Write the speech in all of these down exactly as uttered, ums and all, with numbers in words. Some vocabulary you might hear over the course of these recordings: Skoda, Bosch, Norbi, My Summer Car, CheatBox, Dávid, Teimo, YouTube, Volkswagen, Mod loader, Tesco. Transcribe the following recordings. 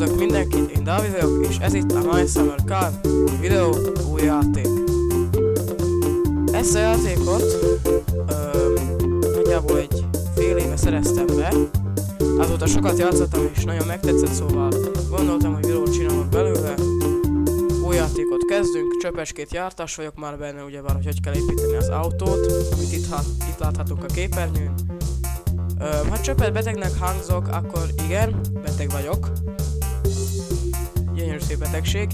Üdvözlök mindenkit, én Dávid vagyok, és ez itt a My Summer Car videó új játék. Ezt a játékot ö, nagyjából egy fél éve szereztem be, azóta sokat játszottam és nagyon megtetszett, szóval gondoltam, hogy videót csinálok belőle. Új játékot kezdünk, csöpecskét jártás vagyok már benne, ugyebár hogy hogy kell építeni az autót, amit itt, itt láthatunk a képernyőn. Ö, ha csöpet betegnek hangzok, akkor igen, beteg vagyok. Gyönyörű szép betegség.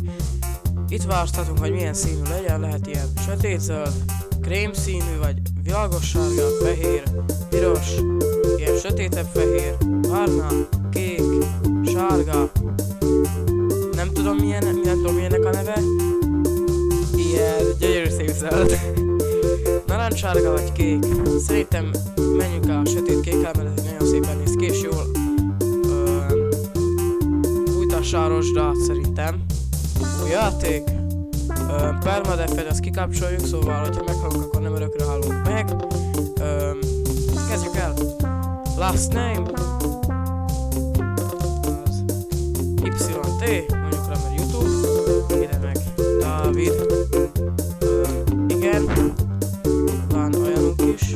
Itt választhatunk, hogy milyen színű legyen, lehet ilyen sötétzöld, krém színű, vagy világos sárga, fehér, piros, ilyen sötétebb fehér, barna, kék, sárga, nem tudom milyen, nem tudom milyennek a neve, ilyen gyönyörű szép zöld, narancssárga vagy kék. Szerintem menjünk el a sötét kékkel, mert nagyon szépen néz ki, és jól fújtassa a rozsdát szerintem. Új játék, permadeffet azt kikapcsoljuk, szóval hogyha meghalunk, akkor nem örökre halunk meg. Öm, kezdjük el. Last name az Y T, mondjuk rá, mert YouTube, ide meg Dávid. Öm, igen, van olyanunk is.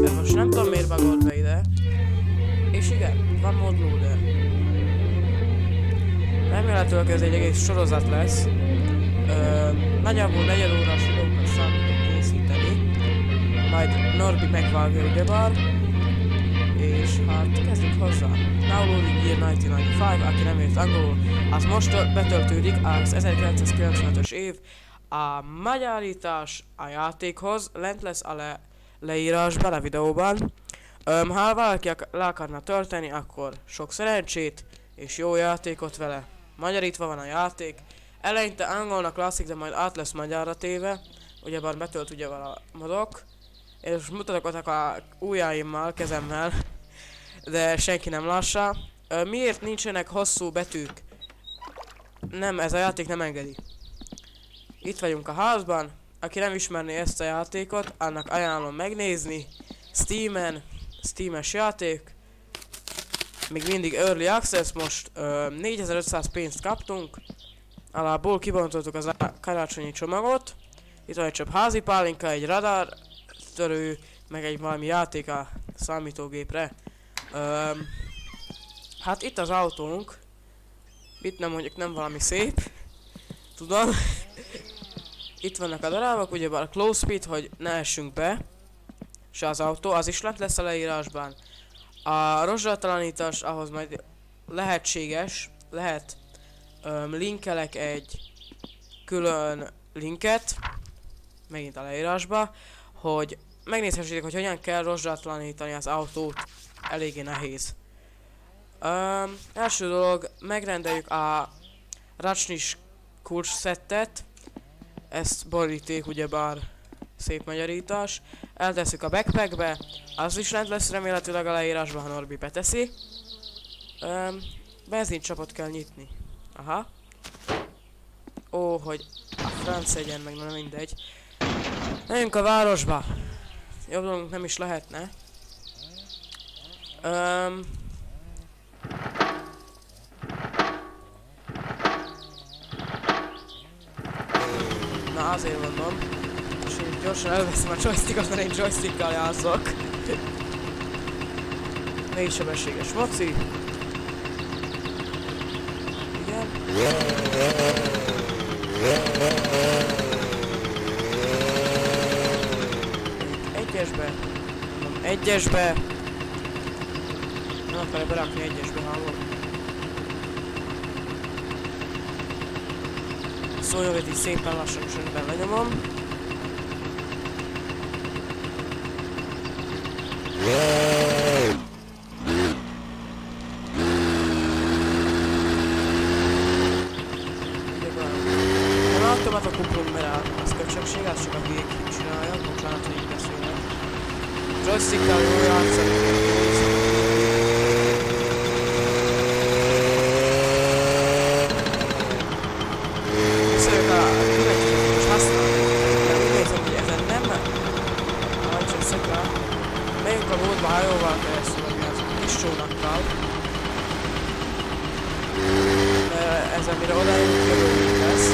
De most nem tudom miért bagolt be ide. És igen, van modloader. Remélhetőleg ez egy egész sorozat lesz. Ö, nagyjából negyed órás videókat számítok készíteni. Majd Norbi megvágja ugyebár. És hát kezdjük hozzá. Downloading Year ezerkilencszázkilencvenöt, aki nem ért angolul, az most betöltődik az ezerkilencszázkilencvenötös év. A magyarítás a játékhoz lent lesz a le leírásban a videóban. Öm, ha valaki le akarna tölteni, akkor sok szerencsét és jó játékot vele. Magyarítva van a játék. Eleinte angolnak látszik, de majd át lesz magyarra téve. Ugyebár betölt ugyebár a modok. És most mutatok ott a ujjaimmal, kezemmel. De senki nem lássa. Öm, miért nincsenek hosszú betűk? Nem, ez a játék nem engedi. Itt vagyunk a házban. Aki nem ismerné ezt a játékot, annak ajánlom megnézni. Steamen, Steam-es játék. Még mindig Early Access, most ö, négyezer-ötszáz pénzt kaptunk. Alából kibontottuk az karácsonyi csomagot. Itt van egy csöbb házi pálinka, egy radar törő, meg egy valami játék a számítógépre. Ö, hát itt az autónk. Itt nem mondjuk nem valami szép. Tudom. Itt vannak a darabok, ugyebár a close speed, hogy ne essünk be. És az autó, az is lent lesz a leírásban. A rozsdatalanítás, ahhoz majd lehetséges, lehet öm, linkelek egy külön linket, megint a leírásba, hogy megnézhessétek, hogy hogyan kell rozsdatalanítani az autót, eléggé nehéz. Öm, első dolog, megrendeljük a racsnis kulcs szettet. Ezt boríték, ugyebár szép magyarítás. Eltesszük a backpackbe, az is lent lesz remélhetőleg a leírásban, ha Norbi beteszi. Öm, benzincsapot kell nyitni. Aha. Ó, hogy a franc egyen meg, nem mindegy. Menjünk a városba. Jobb dolgunk nem is lehetne. Öm, na, azért mondom, és én gyorsan elveszem a joystickot, mert én joystickkal játszok. Négy sebességes moci. Igen. Egyesbe. Mondom, egyesbe. Nem akarja berakni egyesbe, hallom. Szóljon, hogy így szépen lassan csöndben lenyomom. Nem automata kuplunk, mert az köcsökség, az csak a végig csinálja, bocsánat, hogy így beszélnek. Joystick-tel jól játszani. Szóval, hogy ez a kis csónakkal. De ez amire odaérünk, jövőnk lesz.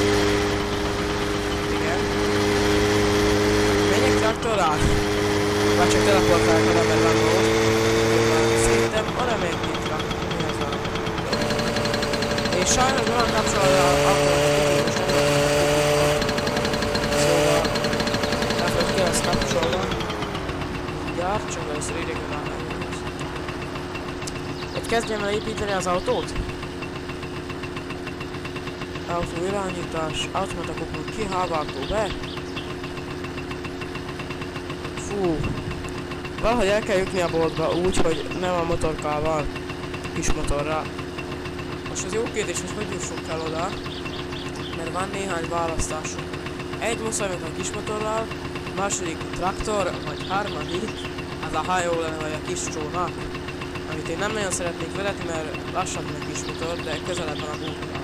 Igen. Menjünk traktorral? Már csak teleportálják oda, mert van volt. Szerintem oda megyünk itt van. Mihez van? És sajnos van kapcsolva akkor a kikérős. Szóval... nem volt ki azt kapcsolva. Gyár, csak először ideg után megyünk. Itt kezdjem el építeni az autót? Autó irányítás, automata kopul ki, hávágó be. Fú, valahogy el kell jutni a boltba úgy, hogy nem a motorkával, kis motorra. Most az jó kérdés, hogy hogy jussunk el oda, mert van néhány választásunk. Egy muszáj meg a kis motorral, második traktor, vagy harmadik, az a hajó lenne, vagy a kis csónak, amit én nem nagyon szeretnék vezetni, mert lassabb a kis motor, de közelebb van a boltba.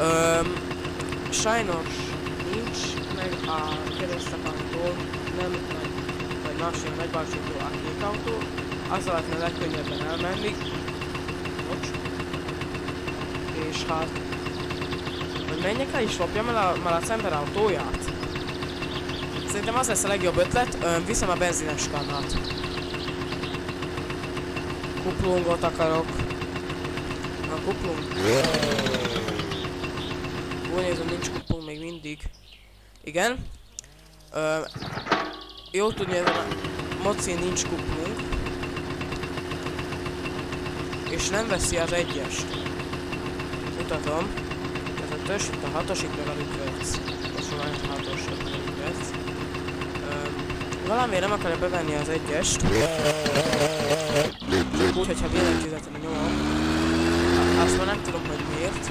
Öm, sajnos nincs meg a keresztapámtól, nem nagy, vagy másik nagybácsitól a kék autó, azzal lehetne a legkönnyebben elmenni, bocs, és hát, hogy menjek el is lopjam el a, már az ember autóját. Szerintem az lesz a legjobb ötlet, öm, viszem a benzines kannát. Kuplungot akarok. A kuplung... Úgy nézem, nincs kupon még mindig. Igen. Ö, jó tudni, ezen a mocin nincs kupunk. És nem veszi az egyest. Mutatom. Ez a tös, itt a hatos, itt meg a lükvec. Most van egy hatos, itt meg a lükvec. Valamiért nem akarja bevenni az egyest. Úgy, hogyha véletlenül nyomom. Azt már nem tudom, hogy miért.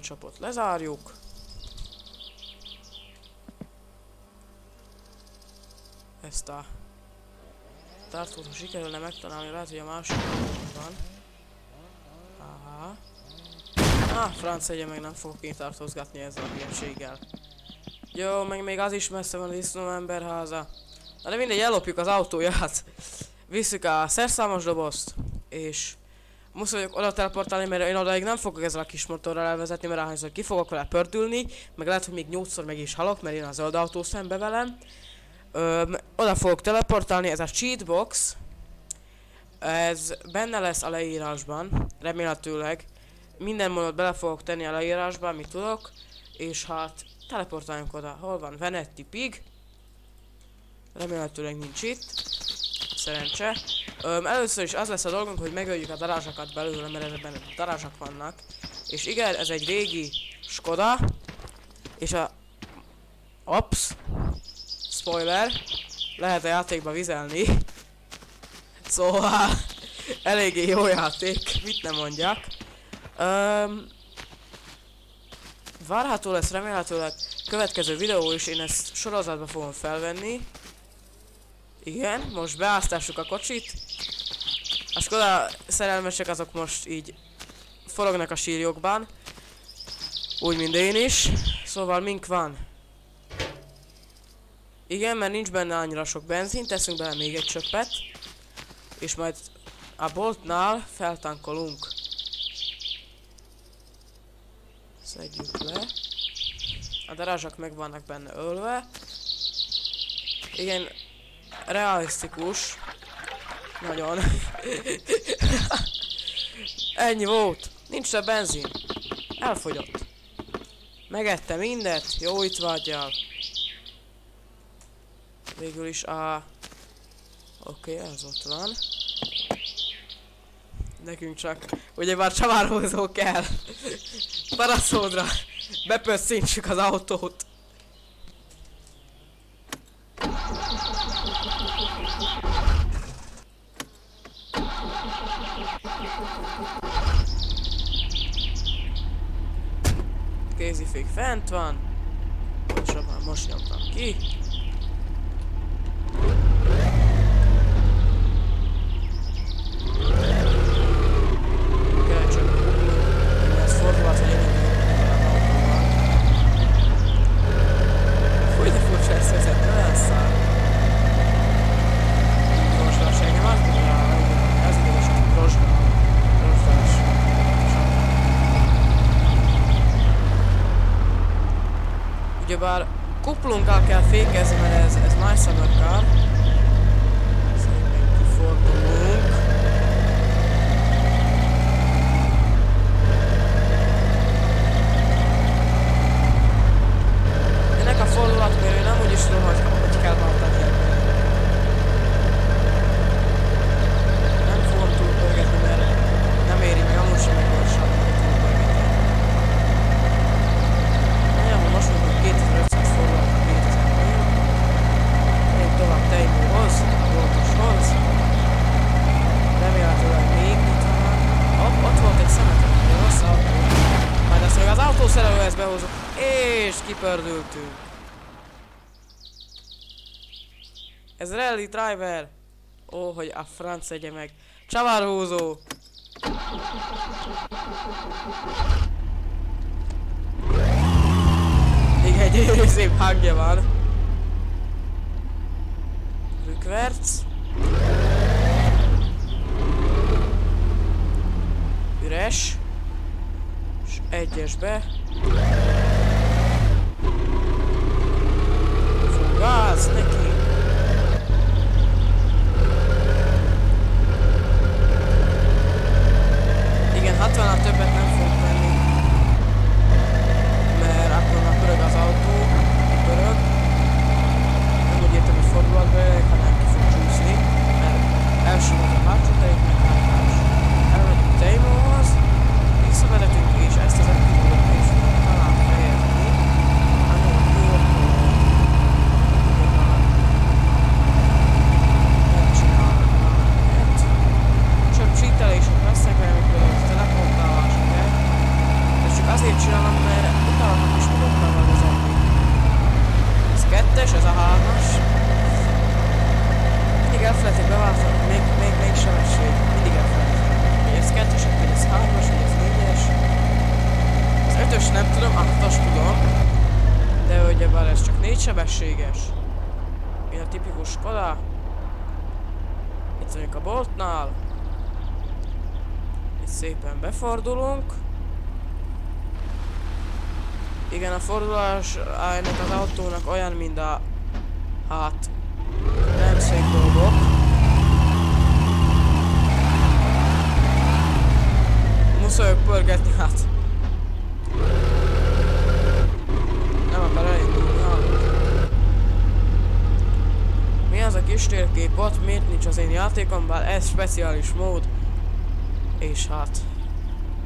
Csapot lezárjuk. Ezt a tartót, ha sikerülne megtalálni, lehet, hogy a másik van. Aha. Ah, franc egyen, meg nem fogok én tartózgatni ezzel a hülyeséggel. Jó, meg még az is messze van a disznó emberháza. Na de mindegy, ellopjuk az autóját. Visszük a szerszámos dobozt, és... musz vagyok oda teleportálni, mert én odaig nem fogok ezzel a kis motorral elvezetni, mert ahányszor ki fogok vele pördülni, meg lehet, hogy még nyolcszor meg is halok, mert én az zöld autó szembe velem. Öm, oda fogok teleportálni, ez a cheatbox. Ez benne lesz a leírásban, remélhetőleg. Minden mondat bele fogok tenni a leírásba, amit tudok. És hát teleportáljunk oda, hol van Venetti Pig. Remélhetőleg nincs itt. Szerencse. Öm, először is az lesz a dolgunk, hogy megöljük a darázsakat belőle, mert ebben darázsak vannak. És igen, ez egy régi Skoda. És a... Ops! Spoiler! Lehet a játékba vizelni. Szóval... eléggé jó játék, mit nem mondjak. Öm, várható lesz remélhetőleg következő videó is, én ezt sorozatba fogom felvenni. Igen, most beáztassuk a kocsit. A Skoda szerelmesek azok most így forognak a sírjokban. Úgy, mint én is. Szóval mink van. Igen, mert nincs benne annyira sok benzin, teszünk bele még egy csöppet. És majd a boltnál feltankolunk. Szedjük le. A darázsak meg vannak benne ölve. Igen. Realisztikus. Nagyon. Ennyi volt. Nincs több benzin. Elfogyott. Megette mindet. Jó itt vagyjál. Végül is a... Oké, okay, ez ott van. Nekünk csak... ugye már csavárhozó kell. Paraszódra. Bepösszintsük az autót. térfék fent van. Pontosabban most nyomtam ki. Kell csak ez fordulat, hogy én fúj, de furcsa ezt vezetni, olyan szám. Gyorsaság, nem tudom rá, ez a gyorsaság. Ugyebár kuplunkkal kell fékezni, mert ez, ez My Summer Car. Szépen kifordulunk. Ennek a fordulatmérő nem úgy is tudom, hogy, hogy kell tartani. Nem fogom túl pörgetni, mert nem éri meg amúgy sem egy gyorsan. Teimóhoz, a boltoshoz. Remélhetőleg még itt van. Hopp, ott volt egy szemetet, de rossz autó. Majd azt még az autószerelőhez behozom, és kipördültünk. Ez rally driver. Ó, hogy a franc egye meg. Csavarhúzó. Még egy szép hangja van. Rükverc. Üres. És egyesbe. Fogász neki. Igen, hatvannal többet nem fog menni. Mert akkor már pörög az autó. Pörög. Nem úgy értem, hogy fordulat be, hanem első volt a másodék, meg már más. Elmegyünk Teimóhoz, visszavezetünk és ezt az epizódot is fogunk talán fejezni. Annyi a túlokból, hogy már megcsinálnak már egyet. Csak csítelések lesznek, mert amikor a telefontálásokat. És csak azért csinálom, mert utálanak is magukkal van az ember. Ez kettes, ez a hármas. Mindig elfelejtik beváltani, még, még, még sebesség, mindig elfelejtik. Hogy ez kettes, hogy ez hármas, hogy ez négyes. Az ötös nem tudom, a hatos tudom. De ugyebár ez csak négy sebességes. Én a tipikus Skoda. Itt vagyunk a boltnál. Itt szépen befordulunk. Igen, a fordulás ennek az autónak olyan, mint a... hát... nem szép dolgok. Muszáj pörgetni, hát. Nem akar elindulni, hát. Mi az a kis térkép ott? Miért nincs az én játékomban? Ez speciális mód. És hát...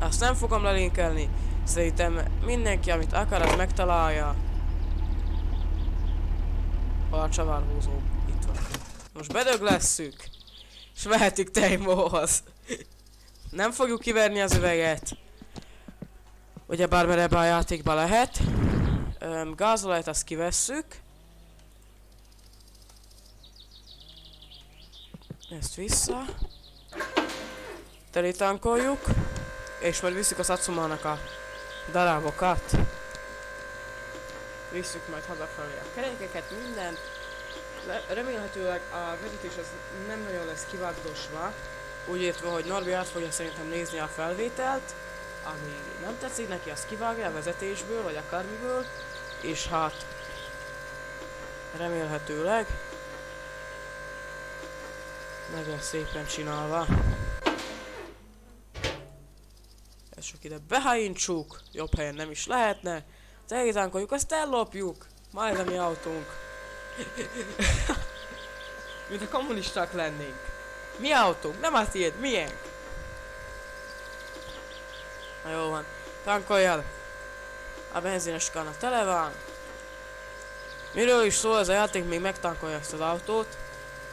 azt nem fogom lelinkelni. Szerintem mindenki, amit akar, az megtalálja. Hol a csavarhúzó? Most bedöglesszük, és mehetünk Teimóhoz. Nem fogjuk kiverni az üveget. Ugyebár mert ebben a játékban lehet. Öm, gázolajt azt kivesszük. Ezt vissza. Telitankoljuk. És majd visszük a Satsuma-nak a darábokat. Visszük majd hazafelé a kerekeket, mindent. Remélhetőleg a vezetés az nem nagyon lesz kivágdosva. Úgy értve, hogy Norbi át fogja szerintem nézni a felvételt, ami nem tetszik neki, azt kivágja a vezetésből, vagy akármiből. És hát... remélhetőleg... nagyon szépen csinálva. Ezt csak ide behajintsuk, jobb helyen nem is lehetne. Tehézánkoljuk, azt ellopjuk. Majd a mi autónk. Mint a kommunisták lennénk. Mi autók? Nem a tiéd, miénk? Na jó van, tankoljál. A benzines kanna tele van. Miről is szól ez a játék, még megtankolja ezt az autót.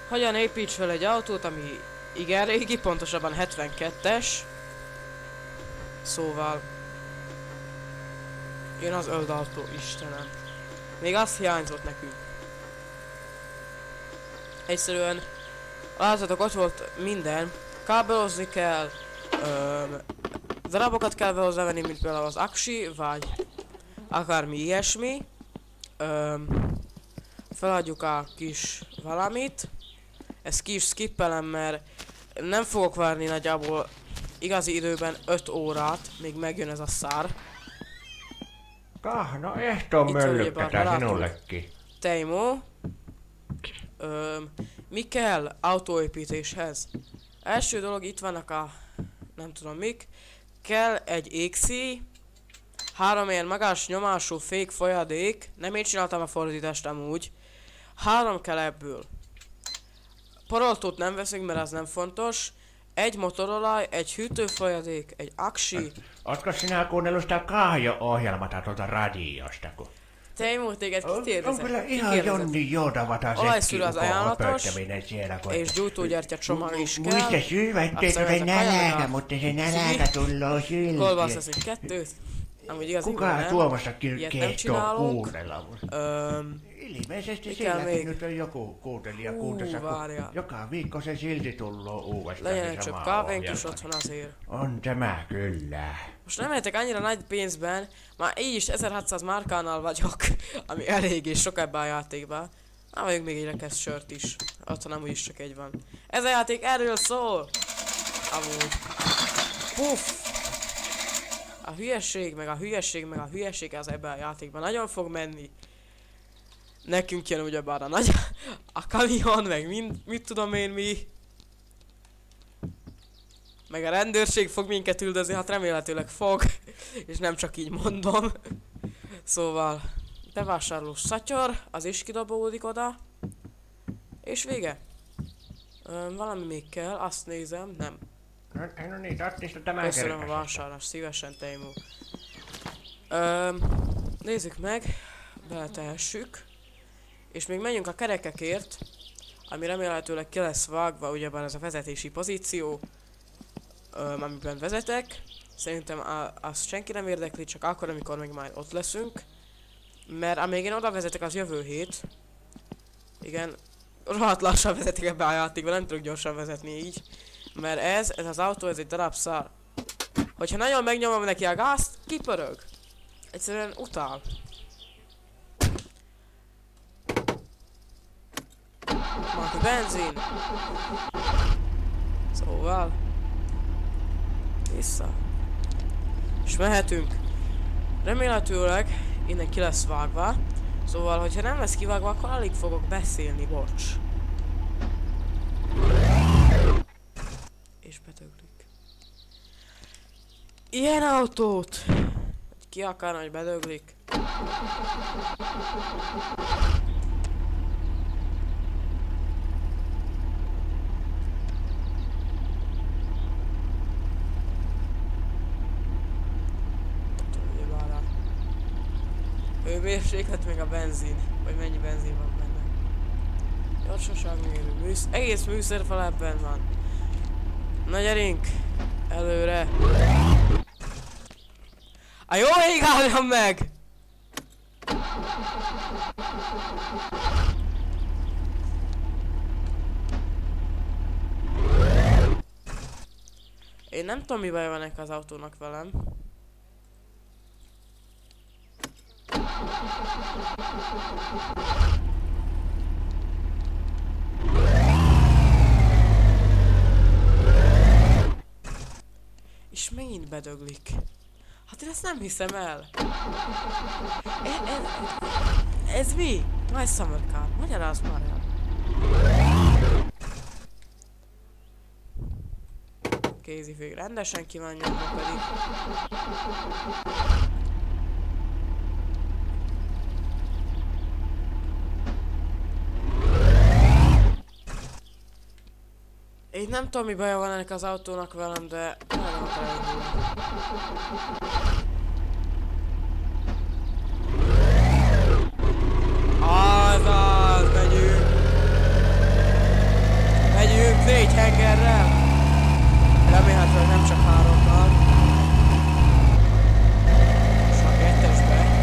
Hogyan építs fel egy autót, ami igen régi, pontosabban hetvenkettes. Szóval Jön az öld autó, Istenem. Még az hiányzott nekünk. Egyszerűen, láthatok, ott volt minden. Kábelozni kell, öm, darabokat kell hozzávenni, mint például az aksi, vagy akármi ilyesmi. Öm, feladjuk a kis valamit. Ezt ki is skippelem, mert nem fogok várni nagyjából igazi időben öt órát, még megjön ez a szár. Ah, na ezt a möllöktetás, én ollek ki. Teimo. Öm, mi kell autóépítéshez? Első dolog, itt vannak a... nem tudom mik. Kell egy ékszíj, három ilyen magas nyomású fék folyadék. Nem én csináltam a fordítást amúgy. Három kell ebből. Paroltót nem veszünk, mert az nem fontos. Egy motorolaj, egy hűtőfolyadék, egy aksi. Oletko sinä kuunnellut sitä Kahjo-ohjelmata tuolta radiosta, kun... Teimo, téged kitérdezel? On, on kyllä ihan Jonni Joutavata sekin pöyttäminen siellä, kun... És gyújtógyertyacsomag is kell. Muista syyvä, ettei tule nälääkä, mutta se nälääkä tulloo silti. Kolvalsas nyt kettőt. Kukaan Suomessa kyllä kehtoo kuunnella. Ilmeisesti sielläkin nyt on joku kuuntelija kuuntelija, kun joka viikko se silti tulloo uudestaan samaa ohjelmaa. On tämä kyllä. Most nem értek annyira nagy pénzben, már így is ezerhatszáz márkánál vagyok, ami eléggé sok ebbe a játékba. Nem vagyok még egy rekesz sört is, otthon amúgy is csak egy van. Ez a játék erről szól! Amúgy. Puff! A hülyeség, meg a hülyeség, meg a hülyeség az ebben a játékban nagyon fog menni. Nekünk jön ugyebár a nagy, a kamion, meg mind, mit tudom én mi. Meg a rendőrség fog minket üldözni, hát remélhetőleg fog. És nem csak így mondom. Szóval, bevásárló szatyor, az is kidobódik oda. És vége. Öm, valami még kell, azt nézem, nem. Köszönöm a vásárlást, szívesen, Teimo. Öm, nézzük meg, beletehessük. És még menjünk a kerekekért, ami remélhetőleg ki lesz vágva, ugyebár ez a vezetési pozíció, öm, amiben vezetek. Szerintem a, azt senki nem érdekli, csak akkor, amikor még majd ott leszünk. Mert amíg én oda vezetek, az jövő hét. Igen, rohadt lassan vezetek ebbe a játékba, nem tudok gyorsan vezetni így. Mert ez, ez az autó, ez egy darab szár. Hogyha nagyon megnyomom neki a gázt, kipörög. Egyszerűen utál. Már a benzin. Szóval... vissza. És mehetünk. Remélhetőleg innen ki lesz vágva. Szóval, hogyha nem lesz kivágva, akkor alig fogok beszélni, bocs. És bedöglik. Ilyen autót! Ki akarna, hogy bedöglik? Hőmérséklet meg a benzin, vagy mennyi benzin van benne. Gyorsaságmérő, műsz... egész műszerfal ebben van. Na gyerünk! Előre! A jó ég álljon meg! Én nem tudom, mi baj van ennek az autónak velem. És megint bedöglik. Hát én ezt nem hiszem el. Ez, ez, ez mi? My Summer Car. Magyarázd már el. Kézifék. Rendesen kívánjuk pedig. Én nem tudom, mi baja van ennek az autónak velem, de nem kell indulni. Azaz, megyünk! Megyünk négy hengerrel! Remélhetőleg nem csak hárommal. Csak kettesbe.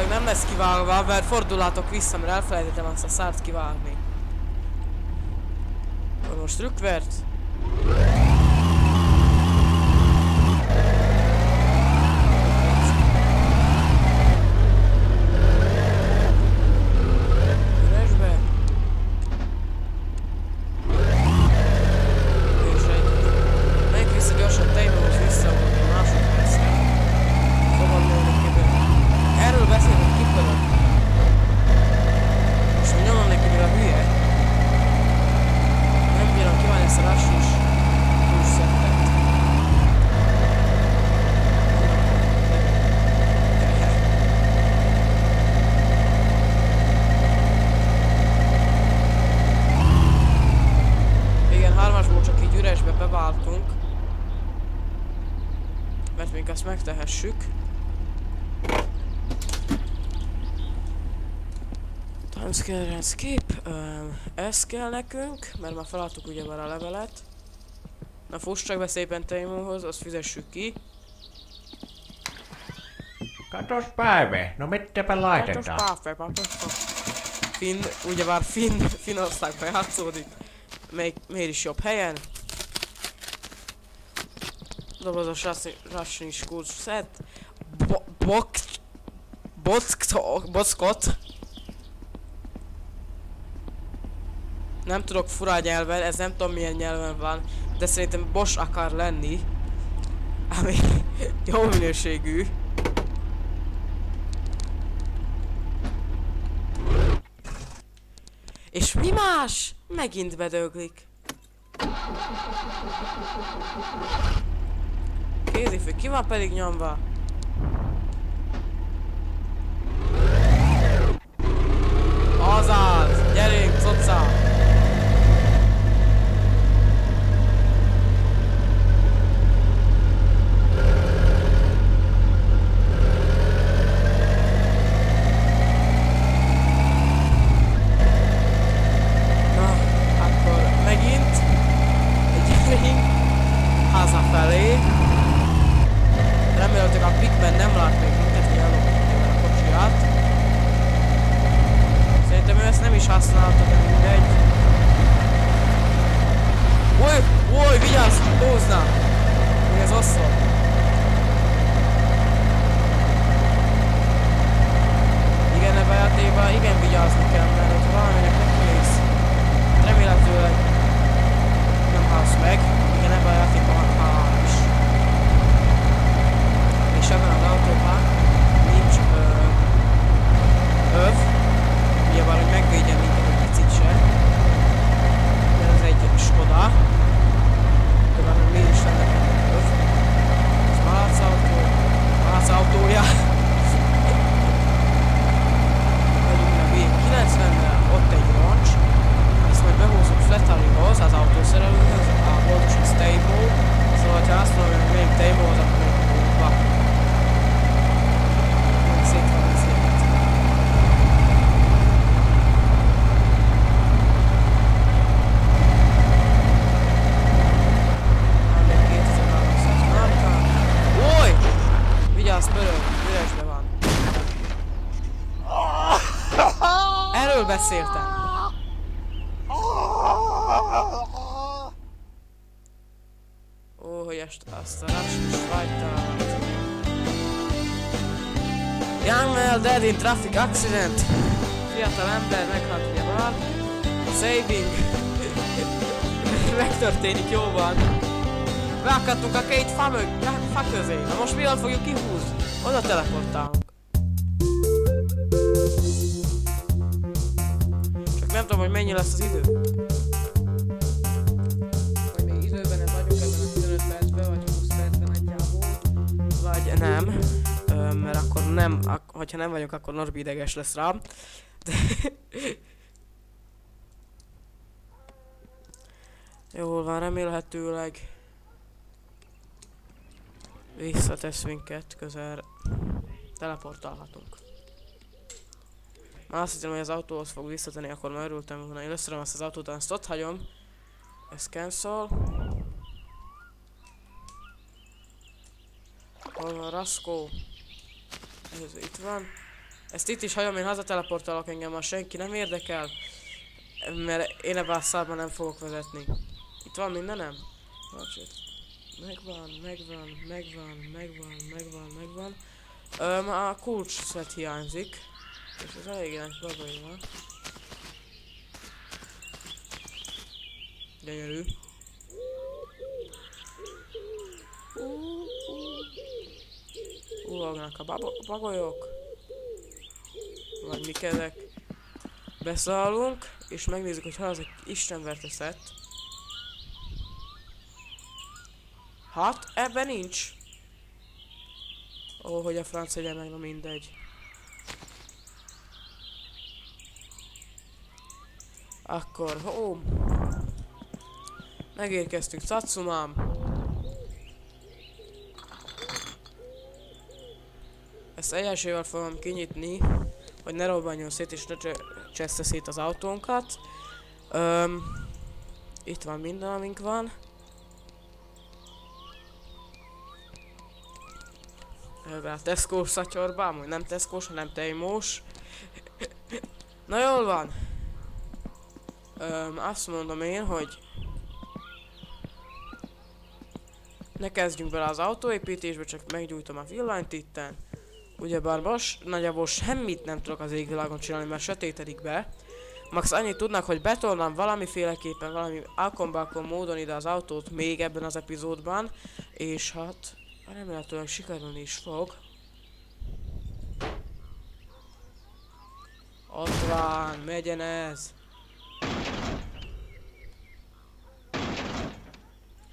remélhetőleg nem lesz kivágva, mert fordulátok vissza, mert elfelejtettem azt a szárt kivágni. Most trükkvert. Megtehessük. Timescale skip. Um, ez kell nekünk, mert már feladtuk ugye már a levelet. Na fuss csak be szépen Teimóhoz, azt fizessük ki. Katos páve, no mit te belájtottál? Katos páve, katos páve. Finn, ugye már Finn, Finnországban játszódik. Még, miért is jobb helyen? Dobozos Russian School Set Bockot. Nem tudok fura nyelven, ez nem tudom milyen nyelven van, de szerintem Bosch akar lenni, ami jó minőségű. És mi más? Megint bedöglik. Kézifű, ki van pedig nyomva? Azaz! Gyerünk, coca! Na, akkor megint egy ring hazafelé. Remélhetőleg a pikben nem lát még minket, hogy elopítja a kocsiját. Szerintem ő ezt nem is használta, de mindegy. Oly, oly, vigyázz, tózna! Még ez osszol. Igen, ebben a játékban igen vigyázni kell, mert ott valaminek nem kész. Remélhetőleg nem hallsz meg. Igen, ebben a játékban hallom is. És ebben az autóban nincs öv, nyilván, hogy megvédjen minket egy picit se. De ez egy Skoda. De van, hogy miért is lenne öv. Ez malac autó, malac autója. Vagyunk a vé kilencvennel, ott egy roncs. Ezt majd behúzunk Flattarihoz, az autószerelőhöz, a Volkswagen Teimo. Szóval, ha azt mondom, hogy még Teimohoz, akkor még húzva. Beszéltem. Ó, hogy ezt azt a rácsos fajtát. Young man dead in traffic accident. Fiatal ember meghalt ugye van. Saving. Megtörténik, jó van. Beakadtunk a két fa, fa közé. Na most mi ott fogjuk kihúzni? Oda teleportálunk. Nem tudom, hogy mennyi lesz az idő. Vagy még időben nem vagyunk ebben a tizenöt percben, vagy húsz percben egyjából. Vagy nem, Ö, mert akkor nem, ak hogyha nem vagyok, akkor Norbi ideges lesz rám. De jól van, remélhetőleg visszatesz minket, közel teleportálhatunk. Már azt hittem, hogy az autóhoz fog visszatenni, akkor már örültem volna. Én összerem azt az autót, azt ott hagyom. Ez cancel. Hol van Raskó? Ez itt van. Ezt itt is hagyom, én hazateleportálok, engem már senki nem érdekel. Mert én ebben a szárban nem fogok vezetni. Itt van mindenem? Bocsát. Megvan, megvan, megvan, megvan, megvan, megvan. Öm, a kulcs szett hiányzik. És ez elég nagy probléma. Gyönyörű. Ullognak a bagolyok. Vagy mik ezek? Beszállunk, és megnézzük, hogy hol az egy istenverte szett. Hát, ebben nincs. Ó, hogy a franc egyen meg, na mindegy. Akkor, home. Megérkeztünk, Satsumám. Ezt egyesével fogom kinyitni, hogy ne robbanjon szét és ne cseszte szét az autónkat. Öm, itt van minden, amink van. A Tesco-s szatyorbám, hogy nem Tesco-s, hanem Teimós. Na jól van. Öm, azt mondom én, hogy ne kezdjünk bele az autóépítésbe, csak meggyújtom a villanyt itten. Ugyebár most nagyjából semmit nem tudok az égvilágon csinálni, mert sötétedik be. Max annyit tudnak, hogy betornám valamiféleképpen, valami alkombákon módon ide az autót még ebben az epizódban. És hát... remélhetőleg sikerülni is fog. Ott van, megyen ez.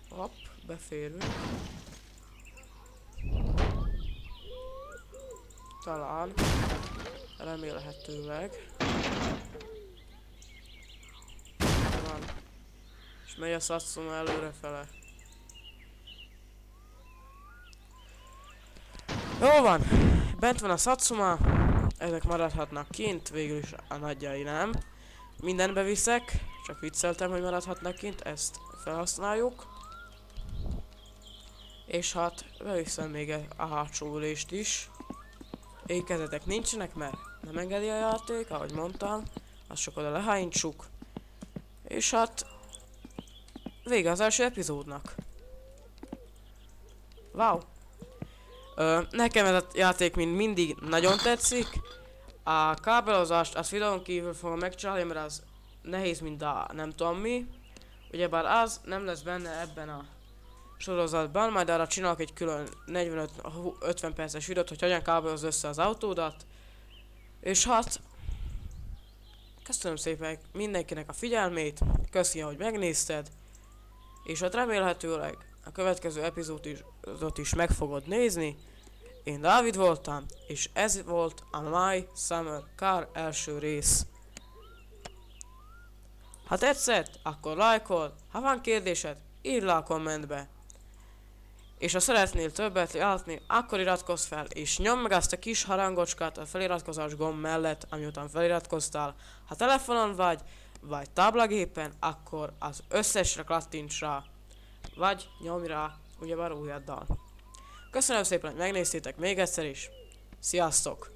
Hopp, beférünk. Talán. Remélhetőleg. Van. És megy a Satsuma előrefele. Jó van, bent van a Satsuma, ezek maradhatnak kint, végül is a nagyjai nem. Mindent beviszek, csak vicceltem, hogy maradhatnak kint, ezt felhasználjuk. És hát beviszem még a hátsó ülést is. Ékezetek nincsenek, mert nem engedi a játék, ahogy mondtam, azt csak oda lehánytsuk. És hát vége az első epizódnak. Wow! Ö, nekem ez a játék mind mindig nagyon tetszik. A kábelozást azt videón kívül fogom megcsinálni, mert az nehéz, mint a nem tudom mi. Ugyebár az nem lesz benne ebben a sorozatban, majd arra csinálok egy külön negyvenöt-ötven perces videót, hogy hogyan kábeloz össze az autódat. És hát köszönöm szépen mindenkinek a figyelmét, köszi, hogy megnézted. És hát remélhetőleg a következő epizódot is meg fogod nézni. Én Dávid voltam, és ez volt a My Summer Car első rész. Ha tetszett, akkor lájkold, ha van kérdésed, írd le a kommentbe. És ha szeretnél többet látni, akkor iratkozz fel, és nyomd meg azt a kis harangocskát a feliratkozás gomb mellett, amiután feliratkoztál. Ha telefonon vagy, vagy táblagépen, akkor az összesre kattints rá. Vagy nyomj rá, ugyebár ujjaddal. Köszönöm szépen, hogy megnéztétek még egyszer is. Sziasztok!